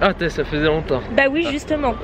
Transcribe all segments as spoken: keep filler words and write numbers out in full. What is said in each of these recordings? Ah, ça faisait longtemps. Bah oui, ah. justement.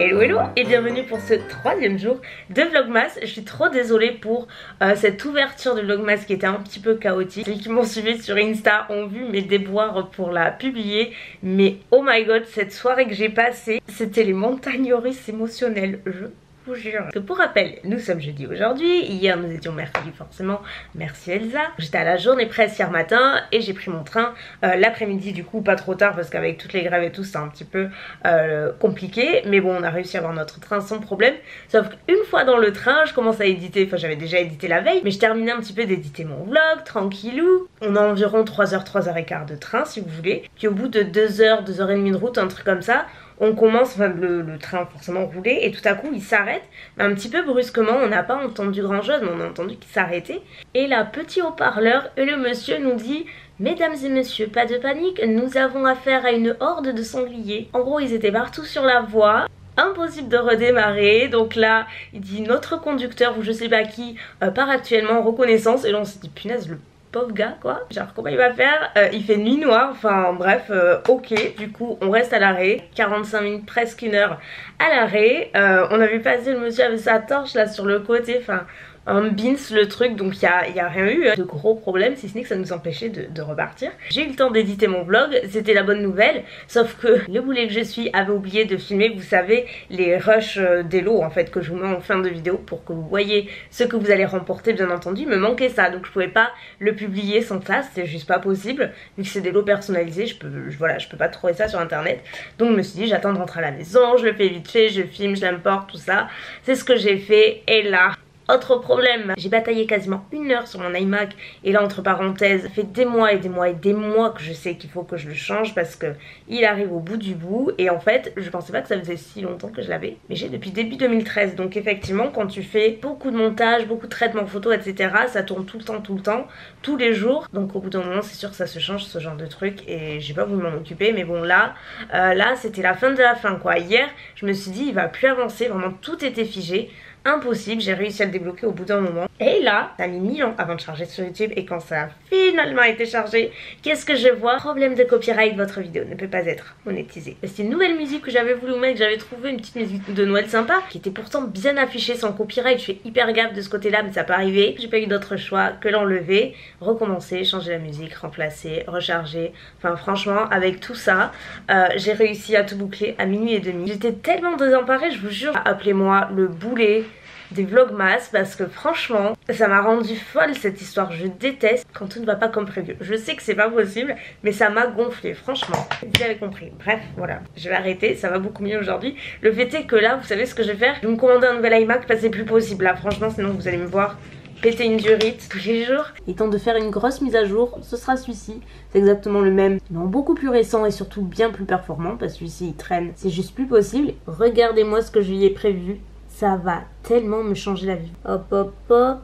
Hello hello et bienvenue pour ce troisième jour de Vlogmas. Je suis trop désolée pour euh, cette ouverture de Vlogmas qui était un petit peu chaotique. Ceux qui m'ont suivi sur Insta ont vu mes déboires pour la publier. Mais oh my god, cette soirée que j'ai passée, c'était les montagnes russes émotionnelles, je vous jure. Parce que pour rappel, nous sommes jeudi aujourd'hui, hier nous étions mercredi forcément, merci Elsa. J'étais à la journée presse hier matin et j'ai pris mon train euh, l'après-midi, du coup pas trop tard parce qu'avec toutes les grèves et tout c'est un petit peu euh, compliqué. Mais bon, on a réussi à avoir notre train sans problème, sauf qu'une fois dans le train je commence à éditer, enfin j'avais déjà édité la veille, mais je terminais un petit peu d'éditer mon vlog, tranquillou. On a environ trois heures, trois heures quinze de train si vous voulez, puis au bout de deux heures, deux heures trente de route, un truc comme ça, on commence, enfin le, le train forcément roulait et tout à coup il s'arrête, un petit peu brusquement, on n'a pas entendu grand chose, mais on a entendu qu'il s'arrêtait. Et là, petit haut-parleur, et le monsieur nous dit: mesdames et messieurs, pas de panique, nous avons affaire à une horde de sangliers. En gros, ils étaient partout sur la voie. Impossible de redémarrer, donc là il dit notre conducteur ou je sais pas qui euh, part actuellement en reconnaissance. Et là on s'est dit punaise, le pauvre gars quoi, genre comment il va faire, euh, il fait nuit noire, enfin bref, euh, ok, du coup on reste à l'arrêt, quarante-cinq minutes, presque une heure à l'arrêt, euh, on a vu passer le monsieur avec sa torche là sur le côté, enfin un bins le truc, donc il n'y a, a rien eu de gros problème, si ce n'est que ça nous empêchait de, de repartir. J'ai eu le temps d'éditer mon vlog, c'était la bonne nouvelle, sauf que le boulet que je suis avait oublié de filmer, vous savez, les rushs des lots en fait que je vous mets en fin de vidéo pour que vous voyez ce que vous allez remporter, bien entendu. Il me manquait ça, donc je pouvais pas le publier sans ça, c'était juste pas possible, vu que c'est des lots personnalisés, je peux, je, voilà, je peux pas trouver ça sur internet. Donc je me suis dit j'attends de rentrer à la maison, je le fais vite fait, je filme, je l'importe, tout ça, c'est ce que j'ai fait. Et là, autre problème, j'ai bataillé quasiment une heure sur mon iMac, et là entre parenthèses, ça fait des mois et des mois et des mois que je sais qu'il faut que je le change parce que il arrive au bout du bout, et en fait je pensais pas que ça faisait si longtemps que je l'avais, mais j'ai depuis début deux mille treize, donc effectivement quand tu fais beaucoup de montage, beaucoup de traitements photo, et cetera, ça tourne tout le temps, tout le temps, tous les jours, donc au bout d'un moment c'est sûr que ça se change ce genre de truc, et j'ai pas voulu m'en occuper, mais bon là, euh, là c'était la fin de la fin quoi. Hier je me suis dit il va plus avancer, vraiment tout était figé. Impossible, j'ai réussi à le débloquer au bout d'un moment. Et là, ça a mis mille ans avant de charger sur YouTube. Et quand ça a finalement été chargé, qu'est-ce que je vois? Problème de copyright, votre vidéo ne peut pas être monétisée. C'est une nouvelle musique que j'avais voulu mettre, que j'avais trouvé une petite musique de Noël sympa, qui était pourtant bien affichée sans copyright. Je fais hyper gaffe de ce côté-là, mais ça n'a pas arrivé. J'ai pas eu d'autre choix que l'enlever, recommencer, changer la musique, remplacer, recharger. Enfin franchement, avec tout ça, euh, j'ai réussi à tout boucler à minuit et demi. J'étais tellement désemparée, je vous jure. Appelez-moi le boulet des vlogmas, parce que franchement ça m'a rendu folle cette histoire. Je déteste quand tout ne va pas comme prévu, je sais que c'est pas possible, mais ça m'a gonflé franchement, vous avez compris. Bref voilà, je vais arrêter, ça va beaucoup mieux aujourd'hui. Le fait est que là, vous savez ce que je vais faire, je vais me commander un nouvel iMac parce que c'est plus possible là franchement, sinon vous allez me voir péter une durite tous les jours. Il est temps de faire une grosse mise à jour, ce sera celui-ci, c'est exactement le même, mais en beaucoup plus récent et surtout bien plus performant, parce que celui-ci il traîne, c'est juste plus possible. Regardez-moi ce que je lui ai prévu, ça va tellement me changer la vie. Hop hop hop,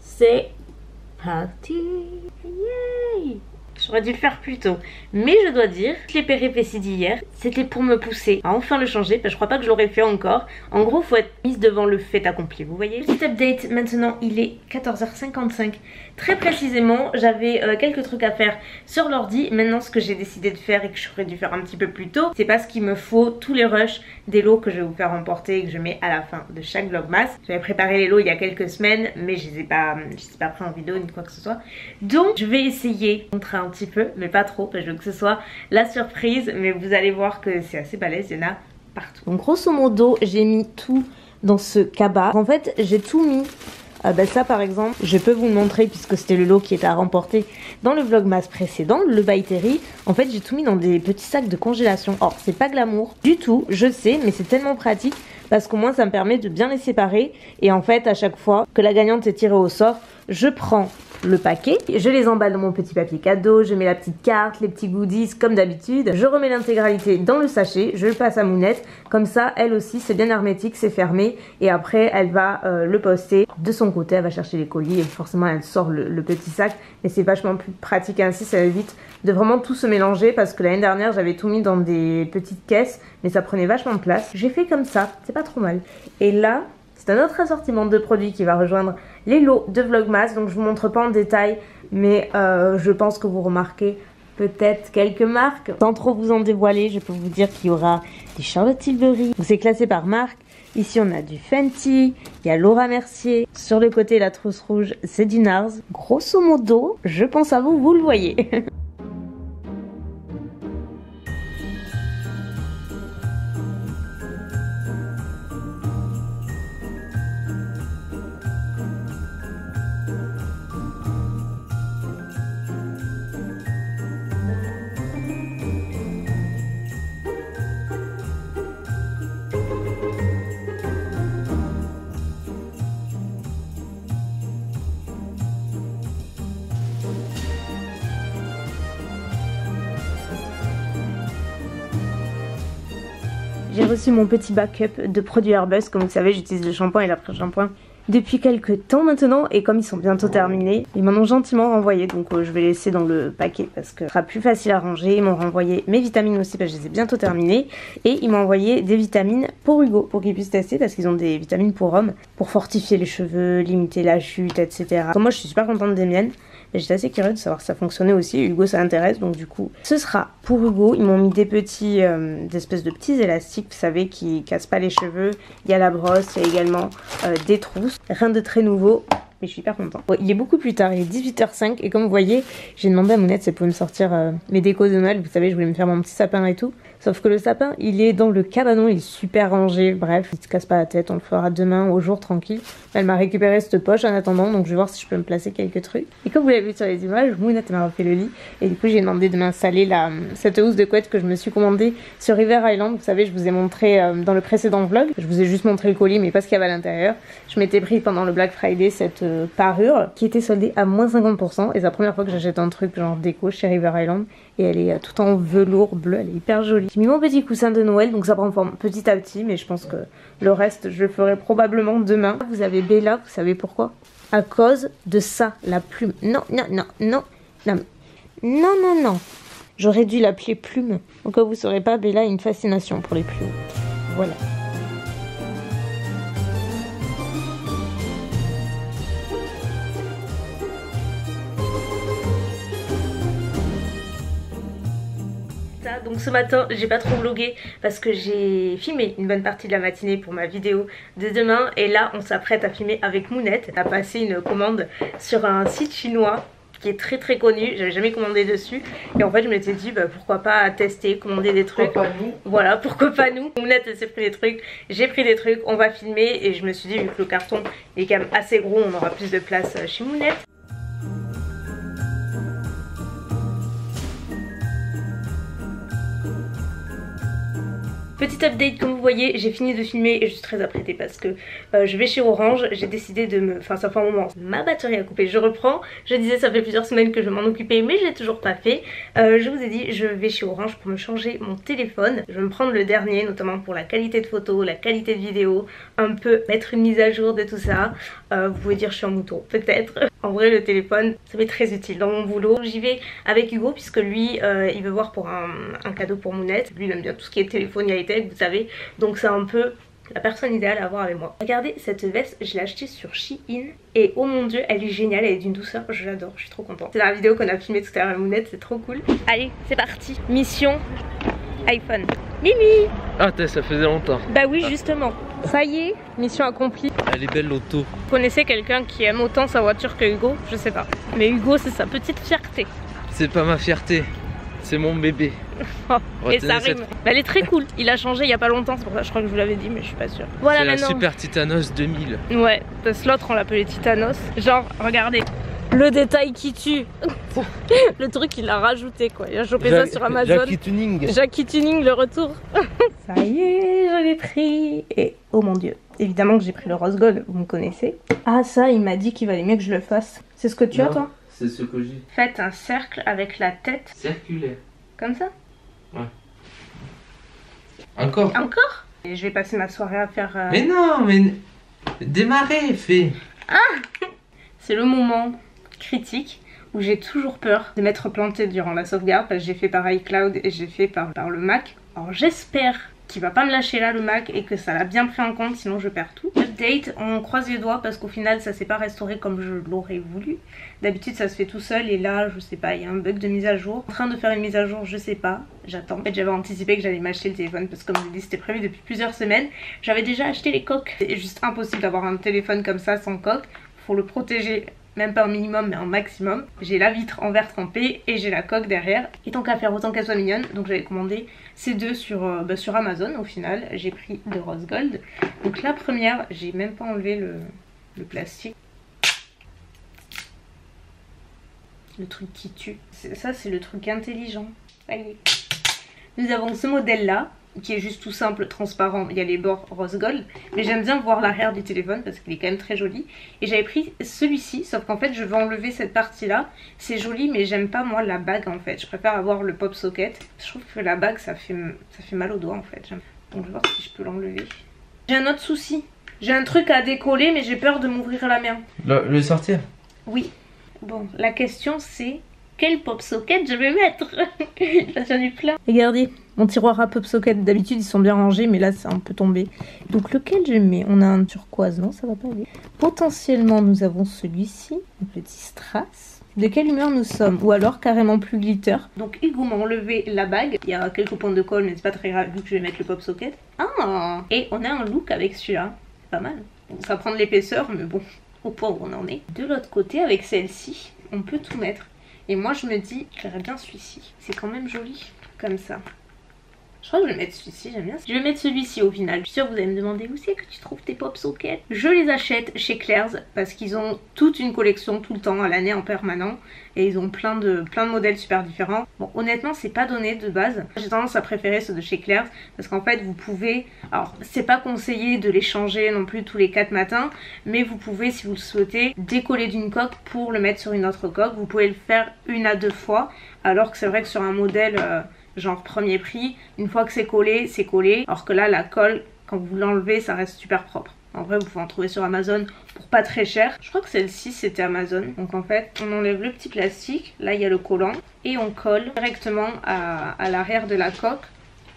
c'est parti. Yay! J'aurais dû le faire plus tôt, mais je dois dire, toutes les péripéties d'hier, c'était pour me pousser à enfin le changer, parce que je crois pas que je l'aurais fait encore. En gros, faut être mise devant le fait accompli, vous voyez. Petit update, maintenant il est quatorze heures cinquante-cinq. Très précisément, j'avais euh, quelques trucs à faire sur l'ordi. Maintenant, ce que j'ai décidé de faire et que j'aurais dû faire un petit peu plus tôt, c'est parce qu'il me faut tous les rushs des lots que je vais vous faire remporter et que je mets à la fin de chaque vlogmas. J'avais préparé les lots il y a quelques semaines, mais je les ai pas, je les ai pas pris en vidéo ni quoi que ce soit. Donc, je vais essayer de montrer un petit peu, mais pas trop, parce que je veux que ce soit la surprise, mais vous allez voir que c'est assez balèze, il y en a partout. Donc grosso modo, j'ai mis tout dans ce cabas. En fait, j'ai tout mis. Euh, ben ça par exemple, je peux vous le montrer puisque c'était le lot qui était à remporter dans le vlogmas précédent, le By Terry. En fait, j'ai tout mis dans des petits sacs de congélation. Or, c'est pas glamour du tout, je sais, mais c'est tellement pratique parce qu'au moins ça me permet de bien les séparer. Et en fait, à chaque fois que la gagnante est tirée au sort, je prends le paquet, je les emballe dans mon petit papier cadeau, je mets la petite carte, les petits goodies comme d'habitude, je remets l'intégralité dans le sachet, je le passe à Mounette, comme ça elle aussi c'est bien hermétique, c'est fermé, et après elle va euh, le poster de son côté, elle va chercher les colis et forcément elle sort le, le petit sac, et c'est vachement plus pratique ainsi, ça évite de vraiment tout se mélanger, parce que l'année dernière j'avais tout mis dans des petites caisses, mais ça prenait vachement de place. J'ai fait comme ça, c'est pas trop mal. Et là, c'est un autre assortiment de produits qui va rejoindre les lots de Vlogmas, donc je vous montre pas en détail mais euh, je pense que vous remarquez peut-être quelques marques. Sans trop vous en dévoiler, je peux vous dire qu'il y aura des Charlotte Tilbury. C'est classé par marque. Ici on a du Fenty, il y a Laura Mercier. Sur le côté la trousse rouge c'est du NARS. Grosso modo, je pense à vous, vous le voyez. J'ai reçu mon petit backup de produits Herbus. Comme vous savez, j'utilise le shampoing et l'après-shampoing depuis quelques temps maintenant. Et comme ils sont bientôt terminés, ils m'en ont gentiment renvoyé. Donc euh, je vais les laisser dans le paquet parce que ce sera plus facile à ranger. Ils m'ont renvoyé mes vitamines aussi parce que je les ai bientôt terminées. Et ils m'ont envoyé des vitamines pour Hugo pour qu'il puisse tester parce qu'ils ont des vitamines pour hommes. Pour fortifier les cheveux, limiter la chute, et cetera. Donc moi je suis super contente des miennes. J'étais assez curieuse de savoir si ça fonctionnait aussi. Hugo ça intéresse, donc du coup ce sera pour Hugo. Ils m'ont mis des petits euh, des espèces de petits élastiques, vous savez, qui cassent pas les cheveux. Il y a la brosse, il y a également euh, des trousses. Rien de très nouveau, mais je suis hyper contente. Bon, il est beaucoup plus tard, il est dix-huit heures cinq et comme vous voyez, j'ai demandé à Mounette si elle pouvait me sortir euh, mes décos de Noël. Vous savez, je voulais me faire mon petit sapin et tout. Sauf que le sapin, il est dans le cabanon, il est super rangé. Bref, il ne se casse pas la tête, on le fera demain au jour tranquille. Elle m'a récupéré cette poche en attendant, donc je vais voir si je peux me placer quelques trucs. Et comme vous l'avez vu sur les images, Mounette m'a refait le lit. Et du coup, j'ai demandé de m'installer la, cette housse de couette que je me suis commandée sur River Island. Vous savez, je vous ai montré euh, dans le précédent vlog. Je vous ai juste montré le colis, mais pas ce qu'il y avait à l'intérieur. Je m'étais pris pendant le Black Friday cette euh, parure qui était soldée à moins cinquante pour cent. Et c'est la première fois que j'achète un truc genre déco chez River Island. Et elle est euh, tout en velours bleu, elle est hyper jolie. J'ai mis mon petit coussin de Noël, donc ça prend forme petit à petit, mais je pense que le reste, je le ferai probablement demain. Vous avez Bella, vous savez pourquoi? À cause de ça, la plume. Non, non, non, non, non, non, non, non. J'aurais dû l'appeler plume. Donc vous saurez pas, Bella a une fascination pour les plumes. Voilà. Donc ce matin j'ai pas trop vlogué parce que j'ai filmé une bonne partie de la matinée pour ma vidéo de demain. Et là on s'apprête à filmer avec Mounette. Elle a passé une commande sur un site chinois qui est très très connu, j'avais jamais commandé dessus. Et en fait je m'étais dit bah, pourquoi pas tester, commander des trucs. Pourquoi pas nous? Voilà, pourquoi pas nous. Mounette s'est pris des trucs, j'ai pris des trucs, on va filmer. Et je me suis dit vu que le carton est quand même assez gros, on aura plus de place chez Mounette. Petit update, comme vous voyez, j'ai fini de filmer et je suis très apprêtée parce que euh, je vais chez Orange. J'ai décidé de me... Enfin, ça fait un moment. Ma batterie a coupé, je reprends. Je disais, ça fait plusieurs semaines que je m'en occupais, mais je l'ai toujours pas fait. Euh, je vous ai dit, je vais chez Orange pour me changer mon téléphone. Je vais me prendre le dernier, notamment pour la qualité de photo, la qualité de vidéo, un peu mettre une mise à jour de tout ça. Euh, vous pouvez dire, je suis un mouton, peut-être. En vrai, le téléphone, ça m'est très utile dans mon boulot. J'y vais avec Hugo puisque lui, euh, il veut voir pour un, un cadeau pour Mounette. Lui, il aime bien tout ce qui est téléphone, il y a été vous savez, donc c'est un peu la personne idéale à avoir avec moi. Regardez cette veste, je l'ai achetée sur Shein et oh mon dieu, elle est géniale, elle est d'une douceur, je l'adore, je suis trop contente. C'est la vidéo qu'on a filmée tout à l'heure avec Mounette, c'est trop cool. Allez, c'est parti, mission iPhone. Mimi! Ah, ça faisait longtemps. Bah oui, justement. Ça y est, mission accomplie. Elle est belle l'auto. Vous connaissez quelqu'un qui aime autant sa voiture que Hugo? Je sais pas. Mais Hugo, c'est sa petite fierté. C'est pas ma fierté. C'est mon bébé. Et ça rime. Cette... Bah, elle est très cool. Il a changé il y a pas longtemps, c'est pour ça je crois que je vous l'avais dit, mais je suis pas sûre. Voilà, c'est la super Titanos deux mille. Ouais, parce que l'autre on l'appelait Titanos. Genre, regardez, le détail qui tue. Le truc il a rajouté quoi. Il a chopé ja ça sur Amazon. Jackie Tuning. Jackie Tuning, le retour. Ça y est, je l'ai pris. Et oh mon dieu. Évidemment que j'ai pris le Rose Gold, vous me connaissez. Ah ça, il m'a dit qu'il valait mieux que je le fasse. C'est ce que tu non. as toi? C'est ce que j'ai. Faites un cercle avec la tête circulaire. Comme ça? Ouais. Encore? Encore? Et je vais passer ma soirée à faire... Euh... Mais non, mais... Démarrer, fais. Ah. C'est le moment critique où j'ai toujours peur de m'être plantée durant la sauvegarde. Parce que j'ai fait par iCloud et j'ai fait par, par le Mac. Alors j'espère qui va pas me lâcher là le Mac et que ça l'a bien pris en compte, sinon je perds tout. Update, on croise les doigts parce qu'au final ça s'est pas restauré comme je l'aurais voulu. D'habitude ça se fait tout seul et là je sais pas, il y a un bug de mise à jour. En train de faire une mise à jour, je sais pas, j'attends. En fait j'avais anticipé que j'allais m'acheter le téléphone parce que comme je l'ai dit c'était prévu depuis plusieurs semaines. J'avais déjà acheté les coques. C'est juste impossible d'avoir un téléphone comme ça sans coque. Faut le protéger. Même pas un minimum mais un maximum. J'ai la vitre en verre trempé et j'ai la coque derrière. Et tant qu'à faire, autant qu'elle soit mignonne. Donc j'avais commandé ces deux sur, euh, bah sur Amazon au final. J'ai pris de Rose Gold. Donc la première, j'ai même pas enlevé le, le plastique. Le truc qui tue. Ça c'est le truc intelligent. Ça y est. Nous avons ce modèle là, qui est juste tout simple, transparent, il y a les bords rose gold, mais j'aime bien voir l'arrière du téléphone parce qu'il est quand même très joli. Et j'avais pris celui-ci, sauf qu'en fait je vais enlever cette partie-là. C'est joli mais j'aime pas moi la bague en fait, je préfère avoir le pop socket. Je trouve que la bague ça fait, ça fait mal aux doigts en fait, donc je vais voir si je peux l'enlever. J'ai un autre souci, j'ai un truc à décoller mais j'ai peur de m'ouvrir la main. Le, le sortir? Oui. Bon, la question c'est... quel pop socket je vais mettre? J'en ai plein. Regardez, mon tiroir à pop socket, d'habitude ils sont bien rangés, mais là c'est un peu tombé. Donc lequel je mets? On a un turquoise, non ça va pas aller. Potentiellement nous avons celui-ci, un petit strass. De quelle humeur nous sommes? Ou alors carrément plus glitter. Donc Hugo m'a enlevé la bague. Il y a quelques points de colle, mais c'est pas très grave vu que je vais mettre le pop socket. Ah! Et on a un look avec celui-là, c'est pas mal. Bon, ça prend de l'épaisseur, mais bon, au point où on en est. De l'autre côté, avec celle-ci, on peut tout mettre. Et moi je me dis, j'aimerais bien celui-ci. C'est quand même joli, comme ça. Je crois que je vais mettre celui-ci, j'aime bien. Je vais mettre celui-ci au final. Je suis sûre que vous allez me demander où c'est que tu trouves tes pop sockets. Je les achète chez Claire's parce qu'ils ont toute une collection tout le temps, à l'année en permanent. Et ils ont plein de, plein de modèles super différents. Bon, honnêtement, c'est pas donné de base. J'ai tendance à préférer ceux de chez Claire's parce qu'en fait, vous pouvez... alors, c'est pas conseillé de les changer non plus tous les quatre matins, mais vous pouvez, si vous le souhaitez, décoller d'une coque pour le mettre sur une autre coque. Vous pouvez le faire une à deux fois, alors que c'est vrai que sur un modèle... Euh, genre premier prix, une fois que c'est collé, c'est collé, alors que là la colle, quand vous l'enlevez, ça reste super propre. En vrai vous pouvez en trouver sur Amazon pour pas très cher. Je crois que celle-ci c'était Amazon. Donc en fait on enlève le petit plastique, là il y a le collant, et on colle directement à, à l'arrière de la coque.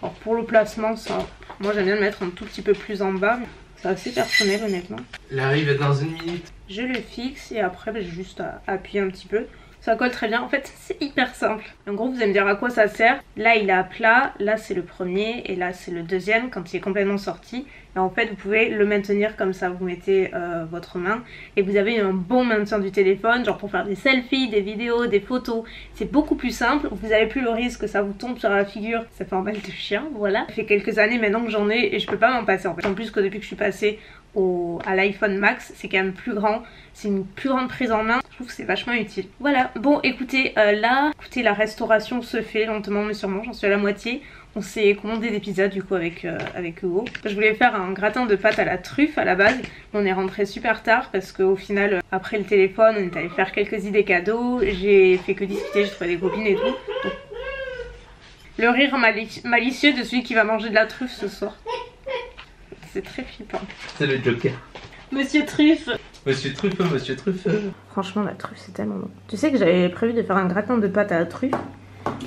Alors pour le placement, ça, moi j'aime bien le mettre un tout petit peu plus en bas, c'est assez personnel honnêtement. L'arrivée est dans une minute. Je le fixe et après j'ai juste à appuyer un petit peu. Ça colle très bien, en fait c'est hyper simple. En gros vous allez me dire à quoi ça sert. Là il est à plat, là c'est le premier et là c'est le deuxième quand il est complètement sorti. Et en fait vous pouvez le maintenir comme ça, vous mettez euh, votre main et vous avez un bon maintien du téléphone, genre pour faire des selfies, des vidéos, des photos. C'est beaucoup plus simple, vous n'avez plus le risque que ça vous tombe sur la figure, ça fait un mal de chien, voilà. Ça fait quelques années maintenant que j'en ai et je peux pas m'en passer en fait. En plus que depuis que je suis passée Au, à l'iPhone Max, c'est quand même plus grand, c'est une plus grande prise en main, je trouve que c'est vachement utile. Voilà, bon écoutez, euh, là, écoutez, la restauration se fait lentement mais sûrement, j'en suis à la moitié. On s'est commandé des pizzas du coup avec, euh, avec Hugo. Je voulais faire un gratin de pâtes à la truffe à la base, mais on est rentré super tard parce qu'au final, après le téléphone, on est allé faire quelques idées cadeaux, j'ai fait que discuter, j'ai trouvé des copines et tout. Donc, le rire mali- malicieux de celui qui va manger de la truffe ce soir. C'est très flippant. C'est le Joker. Monsieur Truffe. Monsieur Truffe, monsieur Truffe. Franchement la truffe c'est tellement bon. Tu sais que j'avais prévu de faire un gratin de pâte à la truffe.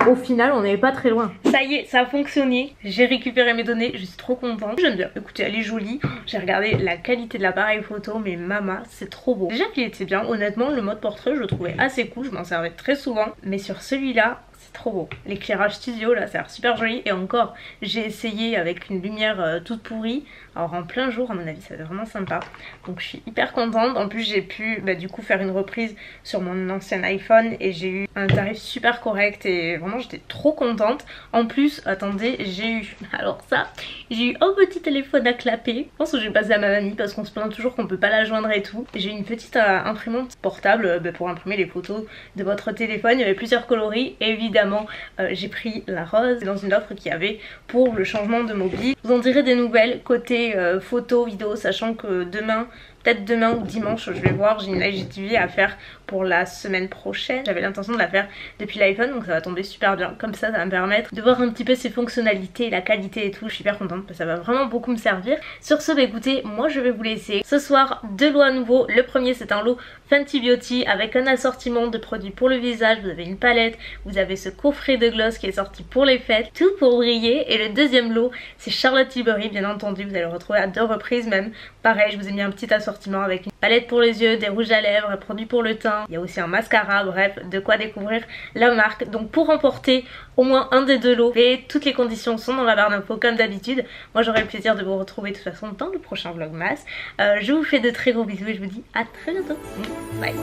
Au final on n'est pas très loin. Ça y est, ça a fonctionné. J'ai récupéré mes données, je suis trop contente. J'aime bien. Écoutez, elle est jolie. J'ai regardé la qualité de l'appareil photo, mais mama, c'est trop beau. Déjà qu'il était bien, honnêtement le mode portrait je le trouvais assez cool. Je m'en servais très souvent. Mais sur celui-là... c'est trop beau. L'éclairage studio là, ça a l'air super joli. Et encore, j'ai essayé avec une lumière euh, toute pourrie. Alors en plein jour, à mon avis, ça va être vraiment sympa. Donc je suis hyper contente. En plus, j'ai pu bah, du coup faire une reprise sur mon ancien iPhone. Et j'ai eu un tarif super correct. Et vraiment, j'étais trop contente. En plus, attendez, j'ai eu... alors ça, j'ai eu un petit téléphone à clapper. Je pense que je vais passer à ma mamie parce qu'on se plaint toujours qu'on peut pas la joindre et tout. J'ai eu une petite euh, imprimante portable euh, bah, pour imprimer les photos de votre téléphone. Il y avait plusieurs coloris. Évidemment. Évidemment, euh, j'ai pris la rose dans une offre qu'il y avait pour le changement de mobile. Je vous en dirai des nouvelles côté euh, photo, vidéo, sachant que demain, peut-être demain ou dimanche, je vais voir, j'ai une L G T V à faire pour la semaine prochaine. J'avais l'intention de la faire depuis l'iPhone, donc ça va tomber super bien. Comme ça, ça va me permettre de voir un petit peu ses fonctionnalités, la qualité et tout. Je suis hyper contente parce que ça va vraiment beaucoup me servir. Sur ce, bah écoutez, moi je vais vous laisser. Ce soir, deux lots à nouveau. Le premier, c'est un lot Fenty Beauty avec un assortiment de produits pour le visage. Vous avez une palette, vous avez ce coffret de gloss qui est sorti pour les fêtes, tout pour briller. Et le deuxième lot, c'est Charlotte Tilbury, bien entendu. Vous allez le retrouver à deux reprises même. Pareil, je vous ai mis un petit assortiment avec une palette pour les yeux, des rouges à lèvres, produits pour le teint. Il y a aussi un mascara, bref, de quoi découvrir la marque. Donc pour remporter au moins un des deux lots, et toutes les conditions sont dans la barre d'infos comme d'habitude. Moi j'aurai le plaisir de vous retrouver de toute façon dans le prochain Vlogmas. Euh, je vous fais de très gros bisous et je vous dis à très bientôt. Bye.